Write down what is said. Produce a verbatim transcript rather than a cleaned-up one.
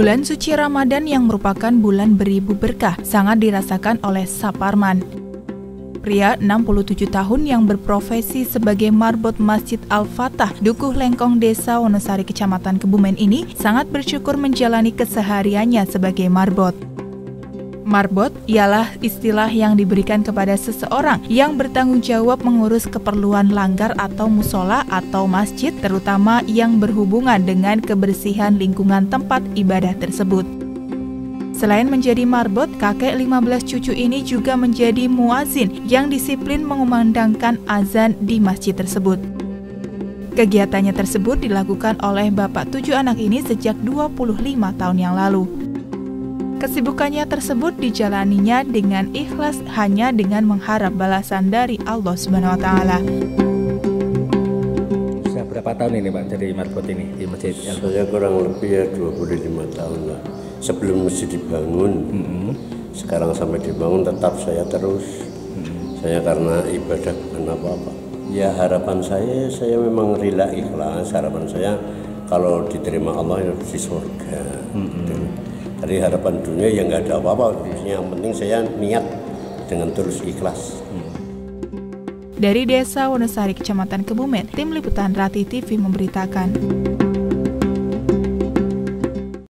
Bulan suci Ramadan yang merupakan bulan beribu berkah sangat dirasakan oleh Saparman. Pria enam puluh tujuh tahun yang berprofesi sebagai marbot Masjid Al-Fatah, Dukuh Lengkong Desa Wonosari, Kecamatan Kebumen ini sangat bersyukur menjalani kesehariannya sebagai marbot. Marbot ialah istilah yang diberikan kepada seseorang yang bertanggung jawab mengurus keperluan langgar atau musola atau masjid, terutama yang berhubungan dengan kebersihan lingkungan tempat ibadah tersebut. Selain menjadi marbot, kakek lima belas cucu ini juga menjadi muadzin yang disiplin mengumandangkan azan di masjid tersebut. Kegiatannya tersebut dilakukan oleh bapak tujuh anak ini sejak dua puluh lima tahun yang lalu. Kesibukannya tersebut dijalaninya dengan ikhlas, hanya dengan mengharap balasan dari Allah Subhanahu Wa Taala. Sudah berapa tahun ini, Pak, jadi marbot ini di masjid? Saya kurang lebih ya dua puluh lima tahun lah. Sebelum masjid dibangun, mm-hmm. sekarang sampai dibangun tetap saya terus. Mm-hmm. Saya karena ibadah bukan apa-apa. Ya harapan saya, saya memang rela ikhlas. Harapan saya kalau diterima Allah ya di surga. Mm-hmm. Gitu. Dari harapan dunia yang nggak ada apa-apa, yang penting saya niat dengan terus ikhlas. Dari Desa Wonosari, Kecamatan Kebumen, Tim Liputan Ratih T V memberitakan.